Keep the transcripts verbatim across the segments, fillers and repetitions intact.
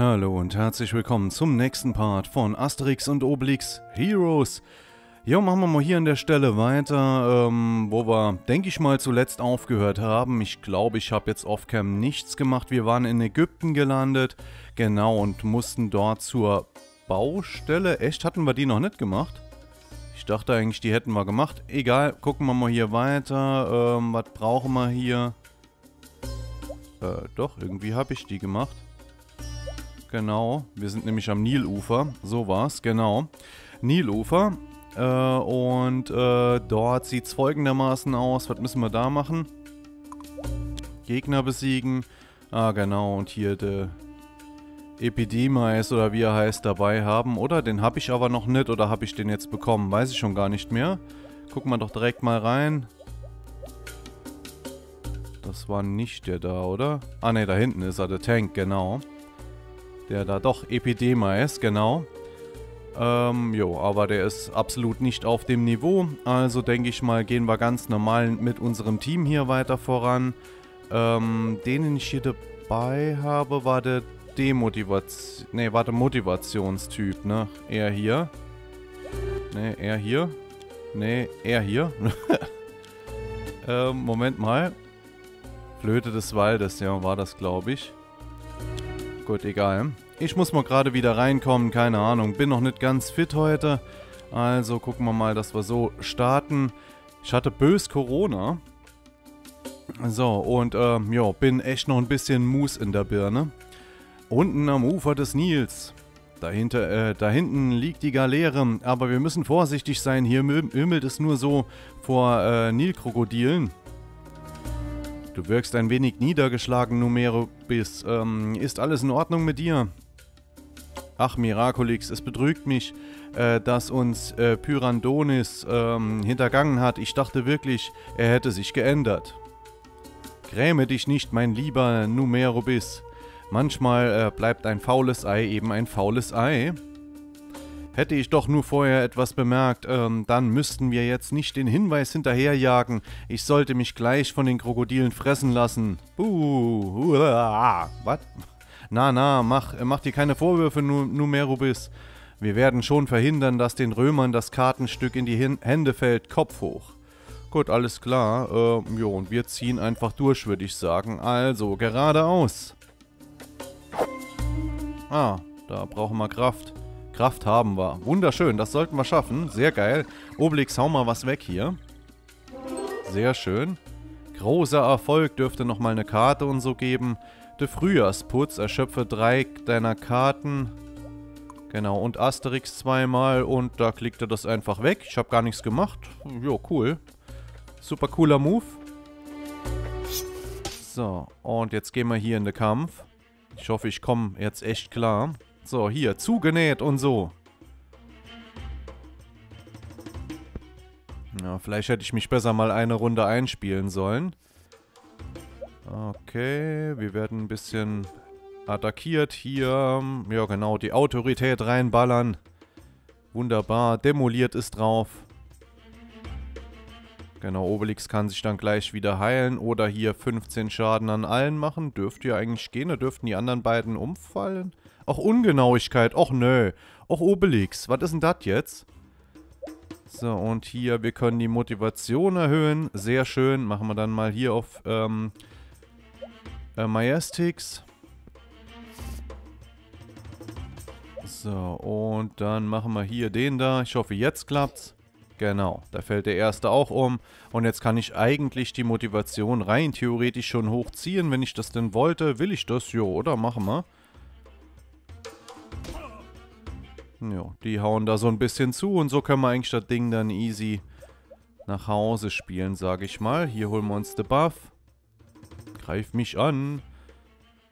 Hallo und herzlich willkommen zum nächsten Part von Asterix und Obelix Heroes. Jo, machen wir mal hier an der Stelle weiter, ähm, wo wir, denke ich mal, zuletzt aufgehört haben. Ich glaube, ich habe jetzt off-cam nichts gemacht. Wir waren in Ägypten gelandet, genau, und mussten dort zur Baustelle. Echt, hatten wir die noch nicht gemacht? Ich dachte eigentlich, die hätten wir gemacht. Egal, gucken wir mal hier weiter. Ähm, was brauchen wir hier? Äh, doch, irgendwie habe ich die gemacht. Genau, wir sind nämlich am Nilufer, so war's, genau. Nilufer, äh, und äh, dort sieht's folgendermaßen aus. Was müssen wir da machen? Gegner besiegen. Ah, genau, und hier der Epidemies oder wie er heißt dabei haben, oder? Den habe ich aber noch nicht, oder habe ich den jetzt bekommen? Weiß ich schon gar nicht mehr. Gucken wir doch direkt mal rein. Das war nicht der da, oder? Ah, ne, da hinten ist er, der Tank, genau. Der da, doch, Epidemies, genau. Ähm, jo, aber der ist absolut nicht auf dem Niveau. Also denke ich mal, gehen wir ganz normal mit unserem Team hier weiter voran. Ähm, den, den ich hier dabei habe, war der Demotivation... Ne, war der Motivationstyp, ne? Er hier. Ne, er hier. Ne, er hier. ähm, Moment mal. Flöte des Waldes, ja, war das, glaube ich. Gut, egal. Ich muss mal gerade wieder reinkommen, keine Ahnung. Bin noch nicht ganz fit heute. Also gucken wir mal, dass wir so starten. Ich hatte bös Corona. So, und äh, ja, bin echt noch ein bisschen Mus in der Birne. Unten am Ufer des Nils. Dahinter, äh, da hinten liegt die Galeere. Aber wir müssen vorsichtig sein. Hier ümmelt es nur so vor äh, Nilkrokodilen. Du wirkst ein wenig niedergeschlagen, Numerobis. Ähm, ist alles in Ordnung mit dir? Ach, Miraculix, es betrügt mich, äh, dass uns äh, Pyrandonis ähm, hintergangen hat. Ich dachte wirklich, er hätte sich geändert. Gräme dich nicht, mein lieber Numerobis. Manchmal äh, bleibt ein faules Ei eben ein faules Ei. Hätte ich doch nur vorher etwas bemerkt, ähm, dann müssten wir jetzt nicht den Hinweis hinterherjagen. Ich sollte mich gleich von den Krokodilen fressen lassen. Buh, was? Na, na, mach, mach dir keine Vorwürfe, Numerobis. Wir werden schon verhindern, dass den Römern das Kartenstück in die Hin- Hände fällt. Kopf hoch. Gut, alles klar. Äh, jo, und wir ziehen einfach durch, würde ich sagen. Also, geradeaus. Ah, da brauchen wir Kraft. Kraft haben wir. Wunderschön, das sollten wir schaffen. Sehr geil. Obelix, hau mal was weg hier. Sehr schön. Großer Erfolg, dürfte nochmal eine Karte und so geben. Der Frühjahrsputz, erschöpfe drei deiner Karten. Genau, und Asterix zweimal und da klickt er das einfach weg. Ich habe gar nichts gemacht. Jo, cool. Super cooler Move. So, und jetzt gehen wir hier in den Kampf. Ich hoffe, ich komme jetzt echt klar. So, hier, zugenäht und so. Ja, vielleicht hätte ich mich besser mal eine Runde einspielen sollen. Okay, wir werden ein bisschen attackiert hier. Ja, genau, die Autorität reinballern. Wunderbar, demoliert ist drauf. Genau, Obelix kann sich dann gleich wieder heilen. Oder hier fünfzehn Schaden an allen machen. Dürfte ja eigentlich gehen, da dürften die anderen beiden umfallen. Auch Ungenauigkeit, och nö. Auch Obelix, was ist denn das jetzt? So, und hier, wir können die Motivation erhöhen. Sehr schön, machen wir dann mal hier auf ähm, äh, Majestix. So, und dann machen wir hier den da. Ich hoffe, jetzt klappt's. Genau, da fällt der erste auch um. Und jetzt kann ich eigentlich die Motivation rein theoretisch schon hochziehen, wenn ich das denn wollte. Will ich das? Jo, oder? Machen wir. Jo, die hauen da so ein bisschen zu und so können wir eigentlich das Ding dann easy nach Hause spielen, sage ich mal. Hier holen wir uns den Buff. Greif mich an.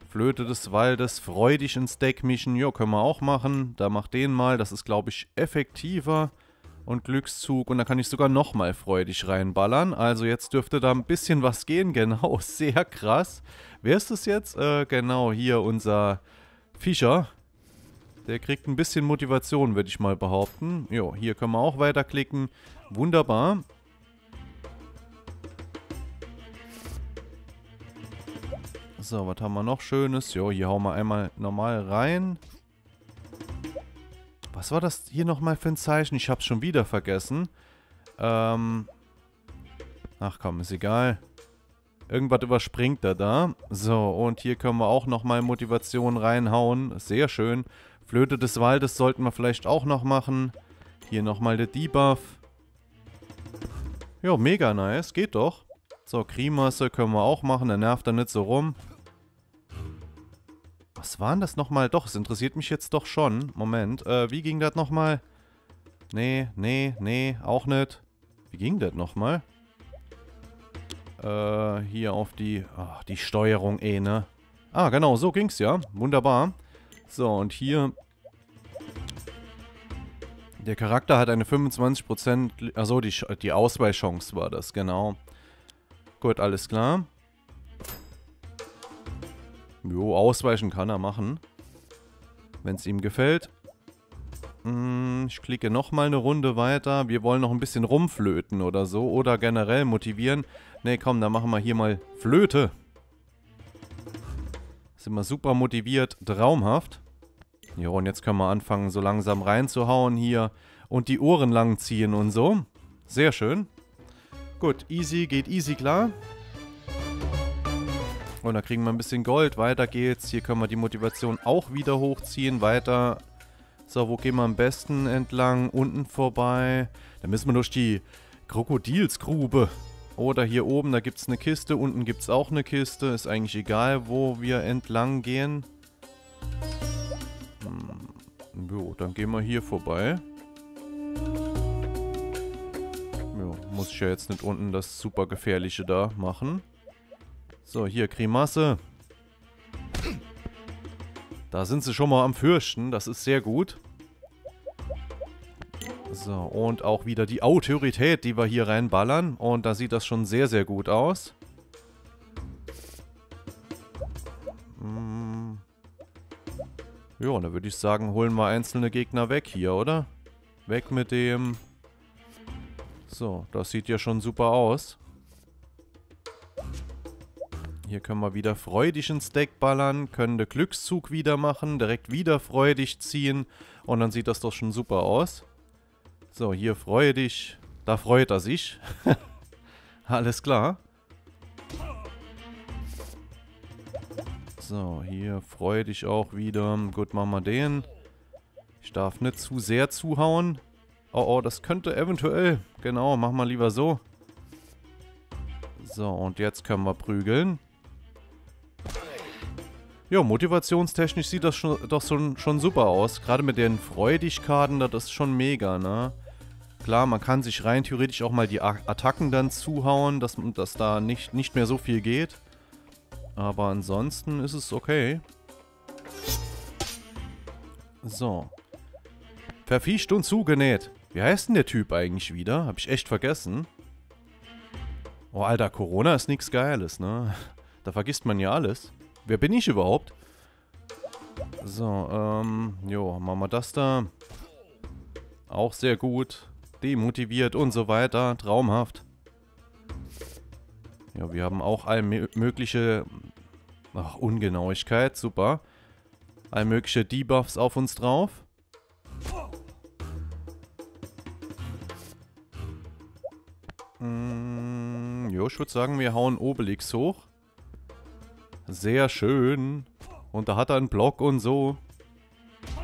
Flöte des Waldes, freudig ins Deck mischen. Jo, können wir auch machen. Da macht den mal. Das ist, glaube ich, effektiver. Und Glückszug. Und da kann ich sogar nochmal freudig reinballern. Also jetzt dürfte da ein bisschen was gehen. Genau, sehr krass. Wer ist das jetzt? Äh, genau, hier unser Fischer. Der kriegt ein bisschen Motivation, würde ich mal behaupten. Jo, hier können wir auch weiterklicken. Wunderbar. So, was haben wir noch Schönes? Jo, hier hauen wir einmal normal rein. Was war das hier nochmal für ein Zeichen? Ich hab's schon wieder vergessen. Ähm. Ach komm, ist egal. Irgendwas überspringt er da. So, und hier können wir auch nochmal Motivation reinhauen. Sehr schön. Flöte des Waldes sollten wir vielleicht auch noch machen. Hier nochmal der Debuff. Jo, mega nice. Geht doch. So, Grimasse können wir auch machen. Der nervt da nicht so rum. Was waren das nochmal? Doch, es interessiert mich jetzt doch schon. Moment, äh, wie ging das nochmal? Nee, nee, nee, auch nicht. Wie ging das nochmal? Äh, hier auf die... Ach, die Steuerung eh, ne? Ah, genau, so ging's ja. Wunderbar. So, und hier... Der Charakter hat eine fünfundzwanzig Prozent... Achso, die, die Ausweichchance war das, genau. Gut, alles klar. Jo, ausweichen kann er machen. Wenn es ihm gefällt. Hm, ich klicke nochmal eine Runde weiter. Wir wollen noch ein bisschen rumflöten oder so. Oder generell motivieren. Ne, komm, dann machen wir hier mal Flöte. Sind wir super motiviert. Traumhaft. Jo, und jetzt können wir anfangen, so langsam reinzuhauen hier. Und die Ohren lang ziehen und so. Sehr schön. Gut, easy geht easy klar. Und da kriegen wir ein bisschen Gold. Weiter geht's. Hier können wir die Motivation auch wieder hochziehen. Weiter. So, wo gehen wir am besten entlang? Unten vorbei. Da müssen wir durch die Krokodilsgrube. Oder hier oben, da gibt's eine Kiste. Unten gibt's auch eine Kiste. Ist eigentlich egal, wo wir entlang gehen. Hm. Jo, dann gehen wir hier vorbei. Jo, muss ich ja jetzt nicht unten das super gefährliche da machen. So, hier, Grimasse. Da sind sie schon mal am Fürchten. Das ist sehr gut. So, und auch wieder die Autorität, die wir hier reinballern. Und da sieht das schon sehr, sehr gut aus. Hm. Ja, und da würde ich sagen, holen wir einzelne Gegner weg hier, oder? Weg mit dem. So, das sieht ja schon super aus. Hier können wir wieder freudig ins Deck ballern, können den Glückszug wieder machen, direkt wieder freudig ziehen und dann sieht das doch schon super aus. So, hier freudig, da freut er sich. Alles klar. So, hier freudig auch wieder. Gut, machen wir den. Ich darf nicht zu sehr zuhauen. Oh, oh, das könnte eventuell. Genau, machen wir lieber so. So, und jetzt können wir prügeln. Ja, motivationstechnisch sieht das schon, doch schon, schon super aus. Gerade mit den Freudigkeiten, das ist schon mega, ne? Klar, man kann sich rein theoretisch auch mal die Attacken dann zuhauen, dass, dass da nicht, nicht mehr so viel geht. Aber ansonsten ist es okay. So. Verfischt und zugenäht. Wie heißt denn der Typ eigentlich wieder? Hab ich echt vergessen. Oh, Alter, Corona ist nichts Geiles, ne? Da vergisst man ja alles. Wer bin ich überhaupt? So, ähm, jo, machen wir das da. Auch sehr gut. Demotiviert und so weiter. Traumhaft. Ja, wir haben auch allmögliche... Ach, Ungenauigkeit, super. Allmögliche Debuffs auf uns drauf. Mm, jo, ich würde sagen, wir hauen Obelix hoch. Sehr schön. Und da hat er einen Block und so.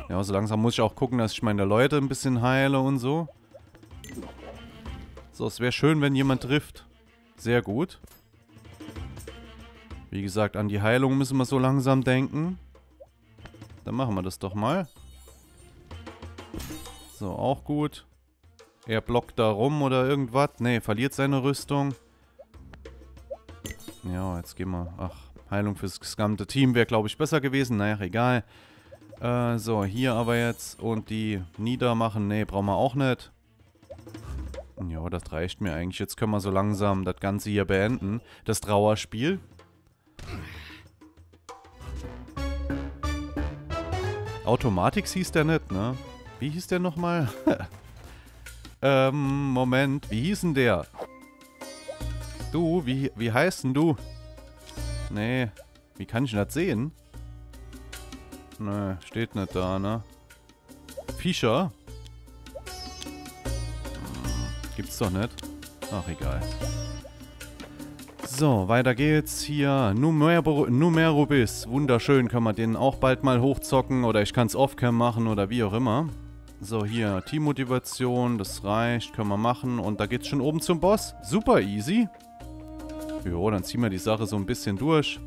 Ja, so langsam muss ich auch gucken, dass ich meine Leute ein bisschen heile und so. So, es wäre schön, wenn jemand trifft. Sehr gut. Wie gesagt, an die Heilung müssen wir so langsam denken. Dann machen wir das doch mal. So, auch gut. Er blockt da rum oder irgendwas. Ne, verliert seine Rüstung. Ja, jetzt gehen wir... Ach. Heilung fürs gesamte Team wäre, glaube ich, besser gewesen. Naja, egal. Äh, so, hier aber jetzt. Und die niedermachen. Nee, brauchen wir auch nicht. Ja, das reicht mir eigentlich. Jetzt können wir so langsam das Ganze hier beenden. Das Trauerspiel. Automatix hieß der nicht, ne? Wie hieß der nochmal? ähm, Moment. Wie hieß denn der? Du, wie, wie heißt denn du? Nee, Wie kann ich denn das sehen? Ne, steht nicht da, ne? Fischer? Hm, gibt's doch nicht. Ach, egal. So, weiter geht's hier. Numero, Numerobis. Wunderschön, kann man den auch bald mal hochzocken. Oder ich kann's off-cam machen oder wie auch immer. So, hier, Teammotivation, das reicht, können wir machen. Und da geht's schon oben zum Boss. Super easy. Jo, dann ziehen wir die Sache so ein bisschen durch.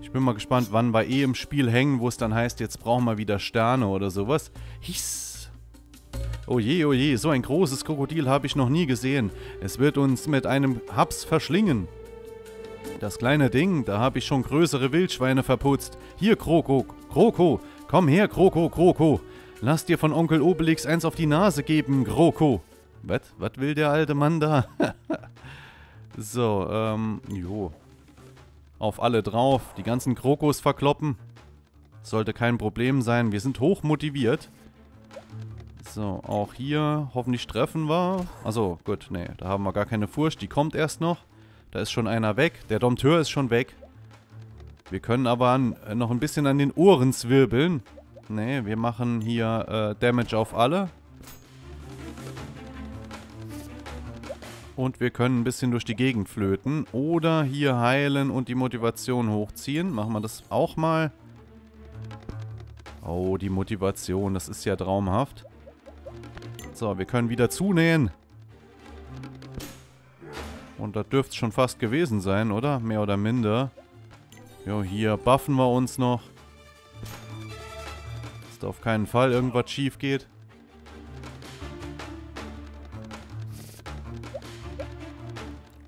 Ich bin mal gespannt, wann wir eh im Spiel hängen, wo es dann heißt, jetzt brauchen wir wieder Sterne oder sowas. Hiss. Oh je, oh je, so ein großes Krokodil habe ich noch nie gesehen. Es wird uns mit einem Haps verschlingen. Das kleine Ding, da habe ich schon größere Wildschweine verputzt. Hier, Kroko, Kroko, komm her, Kroko, Kroko. Lass dir von Onkel Obelix eins auf die Nase geben, Kroko. Was? Was will der alte Mann da? So, ähm, jo. Auf alle drauf, die ganzen Krokos verkloppen. Sollte kein Problem sein, wir sind hoch motiviert. So, auch hier, hoffentlich treffen wir. Achso, gut, nee, da haben wir gar keine Furcht, die kommt erst noch. Da ist schon einer weg, der Dompteur ist schon weg. Wir können aber an, noch ein bisschen an den Ohren zwirbeln. Nee, wir machen hier äh, Damage auf alle. Und wir können ein bisschen durch die Gegend flöten. Oder hier heilen und die Motivation hochziehen. Machen wir das auch mal. Oh, die Motivation, das ist ja traumhaft. So, wir können wieder zunähen. Und da dürfte es schon fast gewesen sein, oder? Mehr oder minder. Jo, hier buffen wir uns noch. Dass da auf keinen Fall irgendwas schief geht.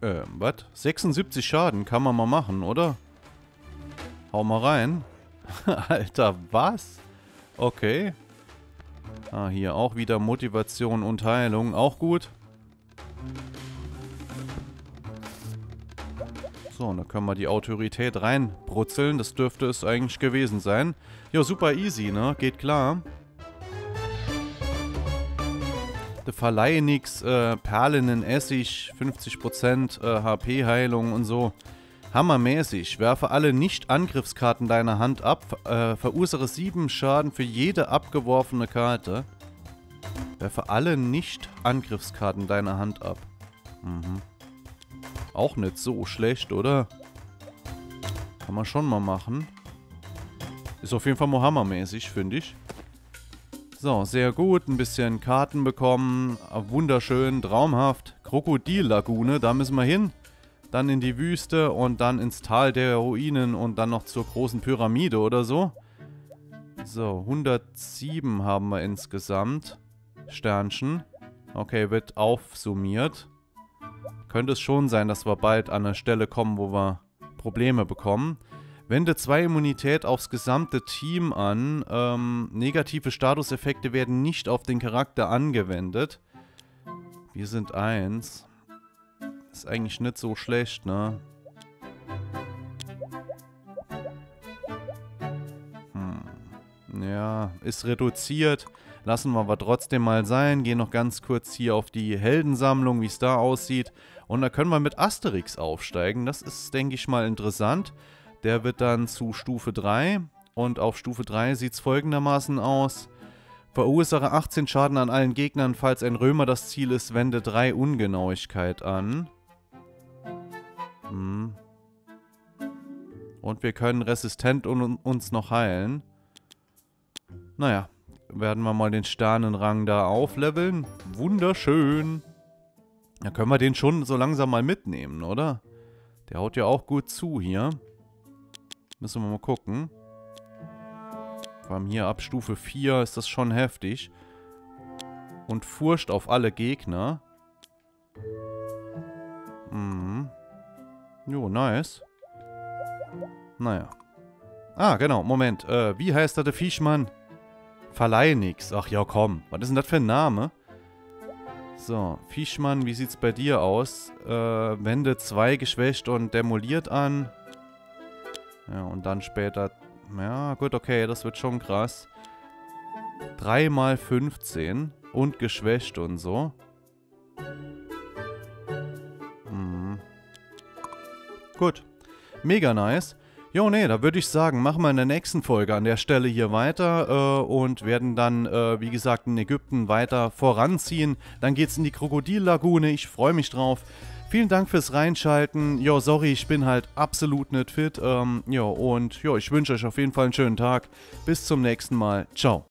Ähm, was? sechsundsiebzig Schaden kann man mal machen, oder? Hau mal rein. Alter, was? Okay. Ah, hier auch wieder Motivation und Heilung. Auch gut. So, und dann können wir die Autorität reinbrutzeln. Das dürfte es eigentlich gewesen sein. Jo, super easy, ne? Geht klar. Der Verleih nix, äh, Perlenenessig, fünfzig Prozent äh, H P-Heilung und so. Hammermäßig. Werfe alle Nicht-Angriffskarten deiner Hand ab. Äh, verursache sieben Schaden für jede abgeworfene Karte. Werfe alle Nicht-Angriffskarten deiner Hand ab. Mhm. Auch nicht so schlecht, oder? Kann man schon mal machen. Ist auf jeden Fall mal hammermäßig, finde ich. So, sehr gut. Ein bisschen Karten bekommen. Wunderschön, traumhaft. Krokodillagune, da müssen wir hin. Dann in die Wüste und dann ins Tal der Ruinen und dann noch zur großen Pyramide oder so. So, hundertsieben haben wir insgesamt. Sternchen. Okay, wird aufsummiert. Könnte es schon sein, dass wir bald an eine Stelle kommen, wo wir Probleme bekommen. Wende zwei Immunität aufs gesamte Team an. Ähm, negative Statuseffekte werden nicht auf den Charakter angewendet. Wir sind eins. Ist eigentlich nicht so schlecht, ne? Hm. Ja, ist reduziert. Lassen wir aber trotzdem mal sein. Gehen noch ganz kurz hier auf die Heldensammlung, wie es da aussieht. Und da können wir mit Asterix aufsteigen. Das ist, denke ich mal, interessant. Der wird dann zu Stufe drei. Und auf Stufe drei sieht es folgendermaßen aus. Verursache achtzehn Schaden an allen Gegnern, falls ein Römer das Ziel ist. Wende drei Ungenauigkeit an. Hm. Und wir können resistent un uns noch heilen. Naja, werden wir mal den Sternenrang da aufleveln. Wunderschön. Da können wir den schon so langsam mal mitnehmen, oder? Der haut ja auch gut zu hier. Müssen wir mal gucken. Vor allem hier ab Stufe vier ist das schon heftig. Und Furcht auf alle Gegner. Mhm. Jo, nice. Naja. Ah, genau, Moment. Äh, wie heißt da der Viechmann? Verleih nix. Ach ja, komm. Was ist denn das für ein Name? So, Viechmann, wie sieht's bei dir aus? Äh, Wende zwei geschwächt und demoliert an. Ja, und dann später... Ja, gut, okay, das wird schon krass. drei mal fünfzehn und geschwächt und so. Mhm. Gut. Mega nice. Jo, nee, da würde ich sagen, machen wir in der nächsten Folge an der Stelle hier weiter äh, und werden dann, äh, wie gesagt, in Ägypten weiter voranziehen. Dann geht's in die Krokodillagune, ich freue mich drauf. Vielen Dank fürs Reinschalten. Jo, sorry, ich bin halt absolut nicht fit. Ähm, jo, und jo, ich wünsche euch auf jeden Fall einen schönen Tag. Bis zum nächsten Mal. Ciao.